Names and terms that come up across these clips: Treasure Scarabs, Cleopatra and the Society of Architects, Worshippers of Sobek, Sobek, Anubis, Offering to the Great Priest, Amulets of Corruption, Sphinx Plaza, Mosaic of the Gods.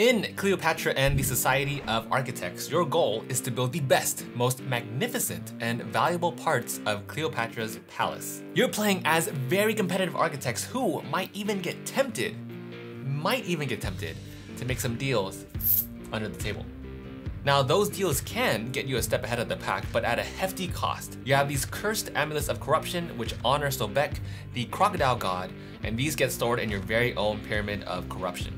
In Cleopatra and the Society of Architects, your goal is to build the best, most magnificent, and valuable parts of Cleopatra's palace. You're playing as very competitive architects who might even get tempted to make some deals under the table. Now, those deals can get you a step ahead of the pack, but at a hefty cost. You have these cursed Amulets of Corruption, which honor Sobek, the crocodile god, and these get stored in your very own Pyramid of Corruption.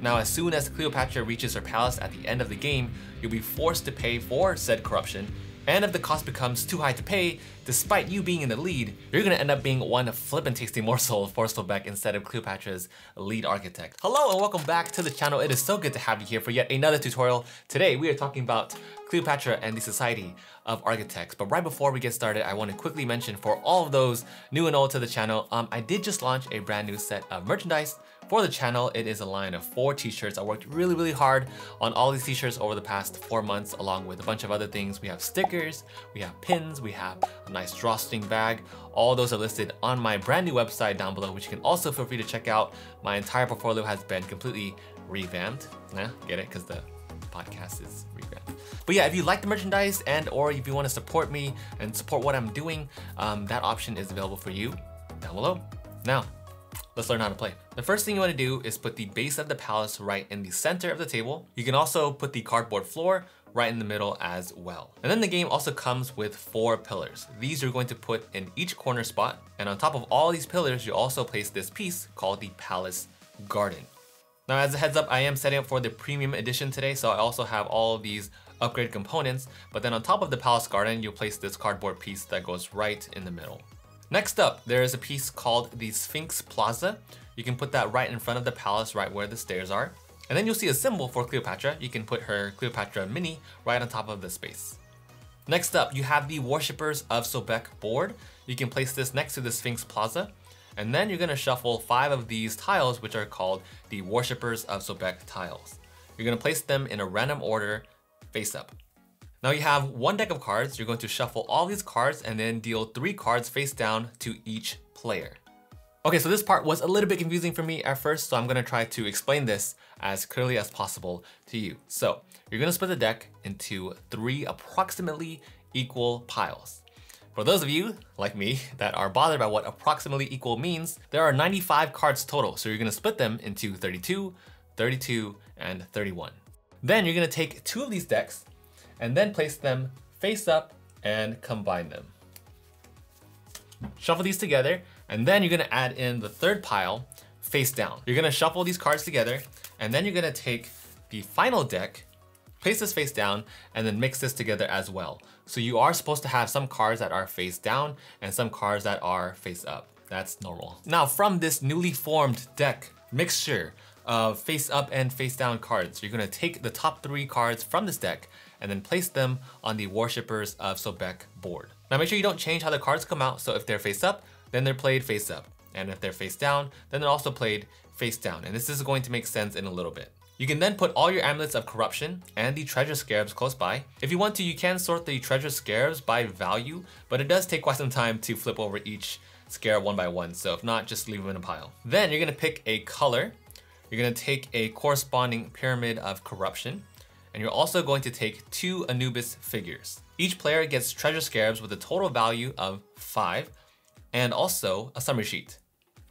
Now, as soon as Cleopatra reaches her palace at the end of the game, you'll be forced to pay for said corruption, and if the cost becomes too high to pay, despite you being in the lead, you're gonna end up being one flippin' tasty morsel for Sobek instead of Cleopatra's lead architect. Hello and welcome back to the channel. It is so good to have you here for yet another tutorial. Today, we are talking about Cleopatra and the Society of Architects. But right before we get started, I want to quickly mention for all of those new and old to the channel, I did just launch a brand new set of merchandise for the channel. It is a line of 4 t-shirts. I worked really hard on all these t-shirts over the past 4 months, along with a bunch of other things. We have stickers, we have pins, we have a nice drawstring bag. All those are listed on my brand new website down below, which you can also feel free to check out. My entire portfolio has been completely revamped. Yeah, get it? Because the podcast is revamped. But yeah, if you like the merchandise and or if you want to support me and support what I'm doing, that option is available for you down below. Now, let's learn how to play. The first thing you want to do is put the base of the palace right in the center of the table. You can also put the cardboard floor right in the middle as well. And then the game also comes with 4 pillars. These you're going to put in each corner spot. And on top of all these pillars, you also place this piece called the palace garden. Now, as a heads up, I am setting up for the premium edition today, so I also have all of these upgrade components. But then on top of the palace garden, you'll place this cardboard piece that goes right in the middle. Next up, there is a piece called the Sphinx Plaza. You can put that right in front of the palace, right where the stairs are. And then you'll see a symbol for Cleopatra. You can put her Cleopatra mini right on top of the space. Next up, you have the Worshippers of Sobek board. You can place this next to the Sphinx Plaza. And then you're gonna shuffle 5 of these tiles, which are called the Worshippers of Sobek tiles. You're gonna place them in a random order, face up. Now you have 1 deck of cards. You're going to shuffle all these cards and then deal 3 cards face down to each player. Okay, so this part was a little bit confusing for me at first, so I'm gonna try to explain this as clearly as possible to you. So you're gonna split the deck into 3 approximately equal piles. For those of you, like me, that are bothered by what approximately equal means, there are 95 cards total, so you're gonna split them into 32, 32, and 31. Then you're gonna take 2 of these decks and then place them face up and combine them. Shuffle these together, and then you're gonna add in the 3rd pile face down. You're gonna shuffle these cards together, and then you're gonna take the final deck, place this face down, and then mix this together as well. So you are supposed to have some cards that are face down and some cards that are face up. That's normal. Now, from this newly formed deck mixture of face up and face down cards, you're gonna take the top 3 cards from this deck and then place them on the Worshippers of Sobek board. Now make sure you don't change how the cards come out, so if they're face up, then they're played face up. And if they're face down, then they're also played face down. And this is going to make sense in a little bit. You can then put all your Amulets of Corruption and the Treasure Scarabs close by. If you want to, you can sort the Treasure Scarabs by value, but it does take quite some time to flip over each scarab one by one, so if not, just leave them in a pile. Then you're gonna pick a color. You're gonna take a corresponding Pyramid of Corruption, and you're also going to take 2 Anubis figures. Each player gets Treasure Scarabs with a total value of 5 and also a summary sheet.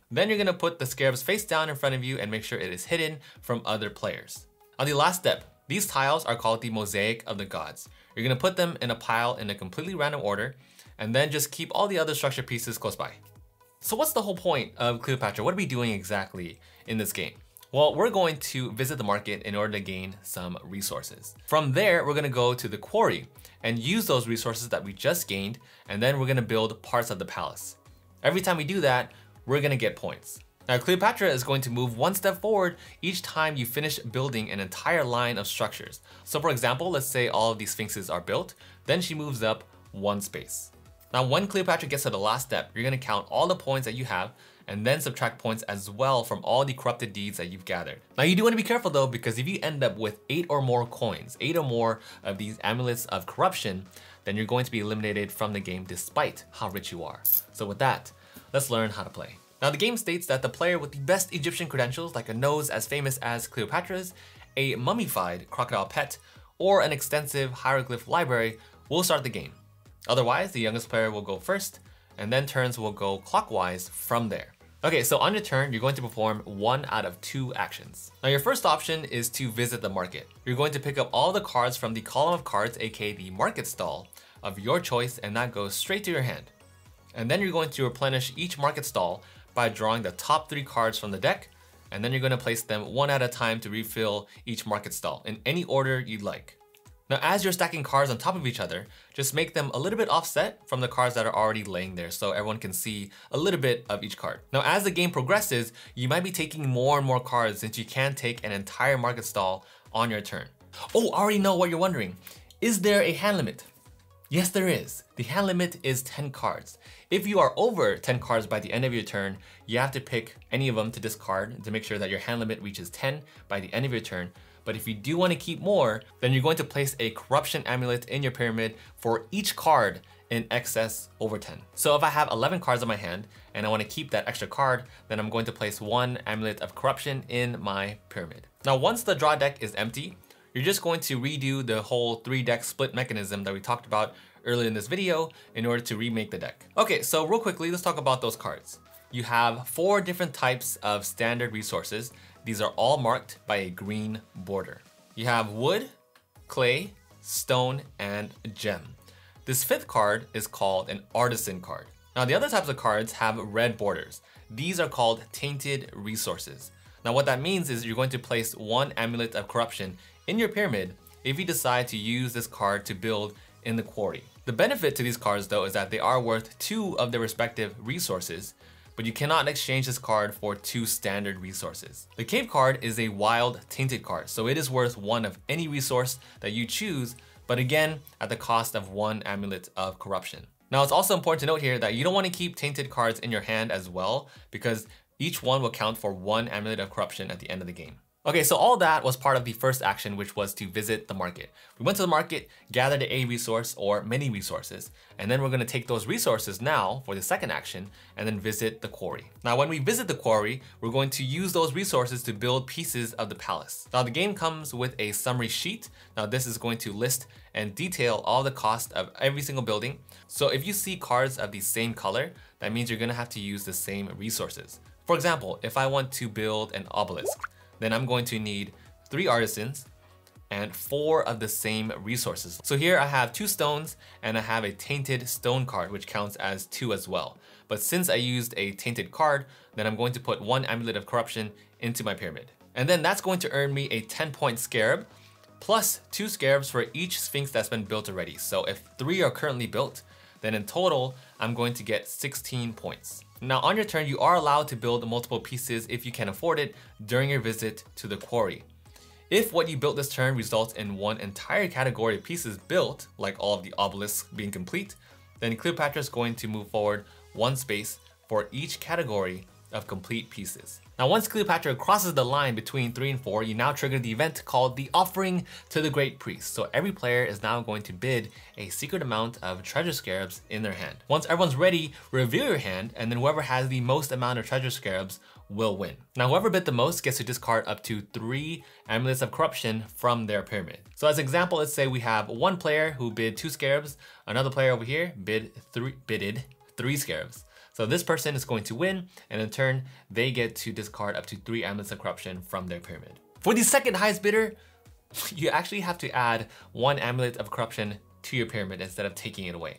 Then you're gonna put the scarabs face down in front of you and make sure it is hidden from other players. On the last step, these tiles are called the Mosaic of the Gods. You're gonna put them in a pile in a completely random order and then just keep all the other structure pieces close by. So what's the whole point of Cleopatra? What are we doing exactly in this game? Well, we're going to visit the market in order to gain some resources. From there, we're gonna go to the quarry and use those resources that we just gained, and then we're gonna build parts of the palace. Every time we do that, we're gonna get points. Now, Cleopatra is going to move 1 step forward each time you finish building an entire line of structures. So for example, let's say all of these sphinxes are built, then she moves up 1 space. Now, when Cleopatra gets to the last step, you're gonna count all the points that you have and then subtract points as well from all the corrupted deeds that you've gathered. Now, you do want to be careful though, because if you end up with 8 or more coins, 8 or more of these Amulets of Corruption, then you're going to be eliminated from the game despite how rich you are. So with that, let's learn how to play. Now, the game states that the player with the best Egyptian credentials, like a nose as famous as Cleopatra's, a mummified crocodile pet, or an extensive hieroglyph library will start the game. Otherwise, the youngest player will go first, and then turns will go clockwise from there. Okay, so on your turn, you're going to perform 1 out of 2 actions. Now your first option is to visit the market. You're going to pick up all the cards from the column of cards, aka the market stall of your choice, and that goes straight to your hand. And then you're going to replenish each market stall by drawing the top 3 cards from the deck, and then you're going to place them 1 at a time to refill each market stall in any order you'd like. Now, as you're stacking cards on top of each other, just make them a little bit offset from the cards that are already laying there so everyone can see a little bit of each card. Now, as the game progresses, you might be taking more and more cards since you can't take an entire market stall on your turn. Oh, I already know what you're wondering. Is there a hand limit? Yes, there is. The hand limit is 10 cards. If you are over 10 cards by the end of your turn, you have to pick any of them to discard to make sure that your hand limit reaches 10 by the end of your turn. But if you do want to keep more, then you're going to place a corruption amulet in your pyramid for each card in excess over 10. So if I have 11 cards in my hand and I want to keep that extra card, then I'm going to place 1 amulet of corruption in my pyramid. Now, once the draw deck is empty, you're just going to redo the whole 3-deck split mechanism that we talked about earlier in this video in order to remake the deck. Okay, so real quickly, let's talk about those cards. You have 4 different types of standard resources. These are all marked by a green border. You have wood, clay, stone, and gem. This 5th card is called an artisan card. Now, the other types of cards have red borders. These are called tainted resources. Now, what that means is you're going to place 1 amulet of corruption in your pyramid if you decide to use this card to build in the quarry. The benefit to these cards, though, is that they are worth 2 of their respective resources, but you cannot exchange this card for 2 standard resources. The cave card is a wild tainted card, so it is worth 1 of any resource that you choose, but again, at the cost of 1 amulet of corruption. Now, it's also important to note here that you don't want to keep tainted cards in your hand as well, because each one will count for 1 amulet of corruption at the end of the game. Okay, so all that was part of the first action, which was to visit the market. We went to the market, gathered a resource or many resources, and then we're gonna take those resources now for the second action and then visit the quarry. Now, when we visit the quarry, we're going to use those resources to build pieces of the palace. Now, the game comes with a summary sheet. Now, this is going to list and detail all the cost of every single building. So if you see cards of the same color, that means you're gonna have to use the same resources. For example, if I want to build an obelisk, then I'm going to need 3 artisans and 4 of the same resources. So here I have 2 stones and I have a tainted stone card, which counts as 2 as well. But since I used a tainted card, then I'm going to put 1 amulet of corruption into my pyramid. And then that's going to earn me a 10-point scarab, plus 2 scarabs for each sphinx that's been built already. So if 3 are currently built, then in total, I'm going to get 16 points. Now, on your turn, you are allowed to build multiple pieces if you can afford it during your visit to the quarry. If what you built this turn results in one entire category of pieces built, like all of the obelisks being complete, then Cleopatra is going to move forward 1 space for each category of complete pieces. Now, once Cleopatra crosses the line between 3 and 4, you now trigger the event called the Offering to the Great Priest. So every player is now going to bid a secret amount of treasure scarabs in their hand. Once everyone's ready, reveal your hand, and then whoever has the most amount of treasure scarabs will win. Now, whoever bid the most gets to discard up to 3 amulets of corruption from their pyramid. So as an example, let's say we have 1 player who bid 2 scarabs, another player over here bidded three scarabs. So this person is going to win, and in turn, they get to discard up to 3 amulets of corruption from their pyramid. For the second highest bidder, you actually have to add 1 amulet of corruption to your pyramid instead of taking it away.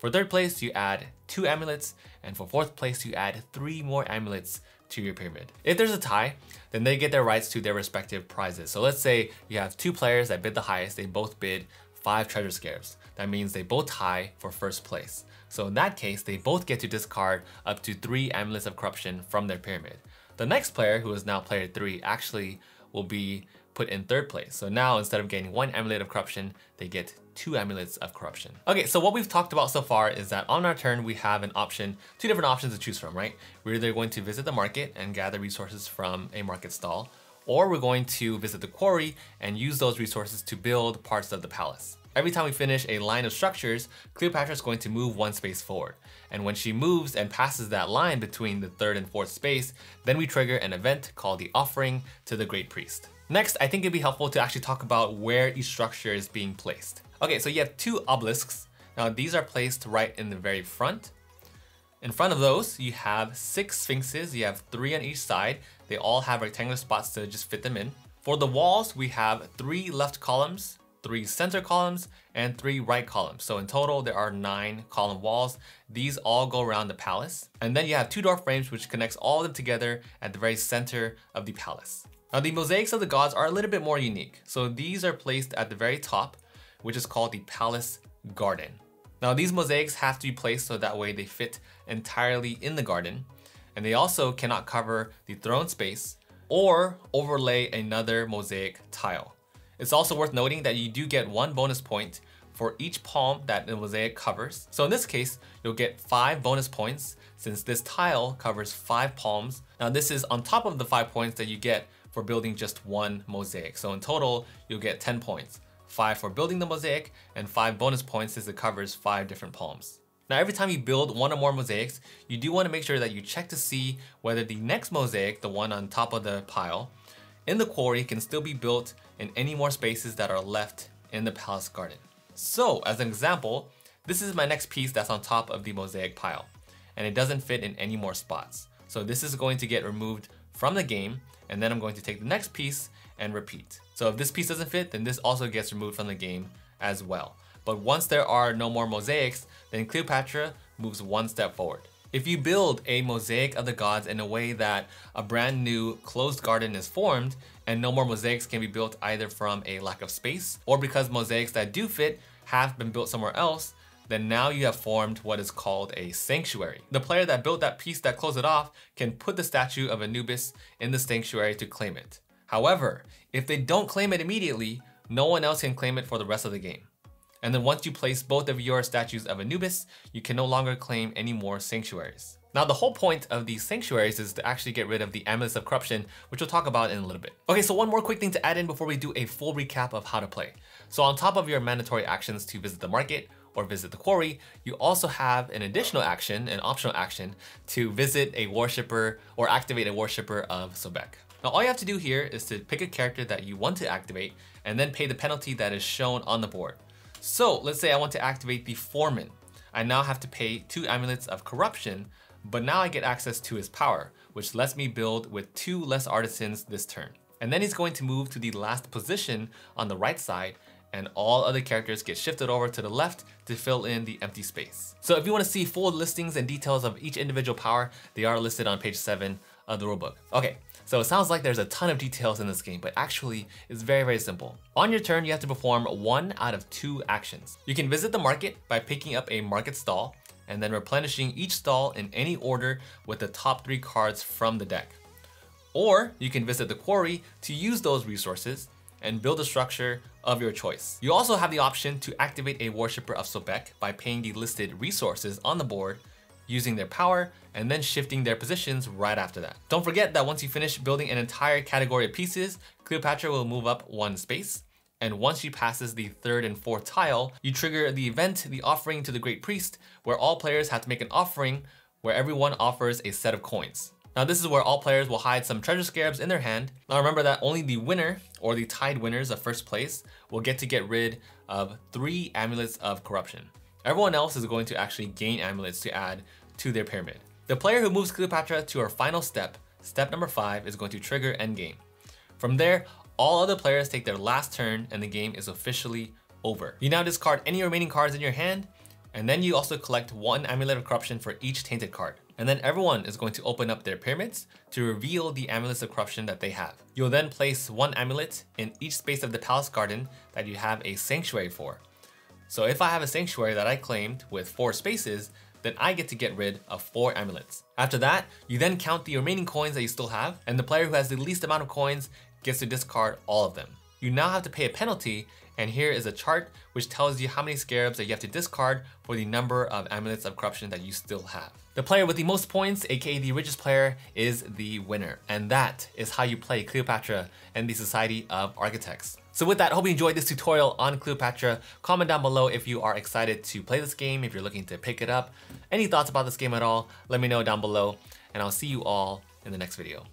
For 3rd place, you add 2 amulets, and for 4th place, you add 3 more amulets to your pyramid. If there's a tie, then they get their rights to their respective prizes. So let's say you have 2 players that bid the highest, they both bid 5 treasure scarabs. That means they both tie for 1st place. So in that case, they both get to discard up to 3 amulets of corruption from their pyramid. The next player, who is now player 3, actually will be put in 3rd place. So now instead of gaining 1 amulet of corruption, they get 2 amulets of corruption. Okay, so what we've talked about so far is that on our turn, we have an option, 2 different options to choose from, right? We're either going to visit the market and gather resources from a market stall, or we're going to visit the quarry and use those resources to build parts of the palace. Every time we finish a line of structures, Cleopatra is going to move 1 space forward. And when she moves and passes that line between the 3rd and 4th space, then we trigger an event called the Offering to the Great Priest. Next, I think it'd be helpful to actually talk about where each structure is being placed. Okay, so you have two obelisks. Now these are placed right in the very front. In front of those, you have 6 sphinxes. You have 3 on each side. They all have rectangular spots to just fit them in. For the walls, we have 3 left columns, 3 center columns, and 3 right columns. So in total, there are 9 column walls. These all go around the palace. And then you have 2 door frames, which connects all of them together at the very center of the palace. Now the mosaics of the gods are a little bit more unique. So these are placed at the very top, which is called the palace garden. Now these mosaics have to be placed so that way they fit entirely in the garden. And they also cannot cover the throne space or overlay another mosaic tile. It's also worth noting that you do get 1 bonus point for each palm that the mosaic covers. So in this case, you'll get 5 bonus points since this tile covers 5 palms. Now this is on top of the 5 points that you get for building just 1 mosaic. So in total, you'll get 10 points, 5 for building the mosaic and 5 bonus points since it covers 5 different palms. Now, every time you build 1 or more mosaics, you do want to make sure that you check to see whether the next mosaic, the one on top of the pile, in the quarry can still be built in any more spaces that are left in the palace garden. So as an example, this is my next piece that's on top of the mosaic pile and it doesn't fit in any more spots. So this is going to get removed from the game and then I'm going to take the next piece and repeat. So if this piece doesn't fit, then this also gets removed from the game as well. But once there are no more mosaics, then Cleopatra moves 1 step forward. If you build a mosaic of the gods in a way that a brand new closed garden is formed and no more mosaics can be built either from a lack of space or because mosaics that do fit have been built somewhere else, then now you have formed what is called a sanctuary. The player that built that piece that closed it off can put the statue of Anubis in the sanctuary to claim it. However, if they don't claim it immediately, no one else can claim it for the rest of the game. And then once you place both of your statues of Anubis, you can no longer claim any more sanctuaries. Now the whole point of these sanctuaries is to actually get rid of the Amulets of Corruption, which we'll talk about in a little bit. Okay, so one more quick thing to add in before we do a full recap of how to play. So on top of your mandatory actions to visit the market or visit the quarry, you also have an additional action, an optional action, to visit a worshipper or activate a worshipper of Sobek. Now all you have to do here is to pick a character that you want to activate and then pay the penalty that is shown on the board. So let's say I want to activate the foreman. I now have to pay 2 amulets of corruption, but now I get access to his power, which lets me build with 2 less artisans this turn. And then he's going to move to the last position on the right side and all other characters get shifted over to the left to fill in the empty space. So if you want to see full listings and details of each individual power, they are listed on page 7 of the rulebook. Okay, so it sounds like there's a ton of details in this game, but actually it's very, very simple. On your turn, you have to perform 1 out of 2 actions. You can visit the market by picking up a market stall and then replenishing each stall in any order with the top 3 cards from the deck. Or you can visit the quarry to use those resources and build a structure of your choice. You also have the option to activate a worshiper of Sobek by paying the listed resources on the board, using their power, and then shifting their positions right after that. Don't forget that once you finish building an entire category of pieces, Cleopatra will move up 1 space. And once she passes the 3rd and 4th tile, you trigger the event, the Offering to the Great Priest, where all players have to make an offering where everyone offers a set of coins. Now this is where all players will hide some treasure scarabs in their hand. Now remember that only the winner or the tied winners of 1st place will get to get rid of 3 amulets of corruption. Everyone else is going to actually gain amulets to add to their pyramid. The player who moves Cleopatra to her final step, step number 5, is going to trigger endgame. From there, all other players take their last turn and the game is officially over. You now discard any remaining cards in your hand, and then you also collect 1 amulet of corruption for each tainted card. And then everyone is going to open up their pyramids to reveal the amulets of corruption that they have. You'll then place 1 amulet in each space of the palace garden that you have a sanctuary for. So if I have a sanctuary that I claimed with 4 spaces, then I get to get rid of 4 amulets. After that, you then count the remaining coins that you still have, and the player who has the least amount of coins gets to discard all of them. You now have to pay a penalty, and here is a chart which tells you how many scarabs that you have to discard for the number of amulets of corruption that you still have. The player with the most points, aka the richest player, is the winner. And that is how you play Cleopatra and the Society of Architects. So with that, hope you enjoyed this tutorial on Cleopatra. Comment down below if you are excited to play this game, if you're looking to pick it up. Any thoughts about this game at all, let me know down below, and I'll see you all in the next video.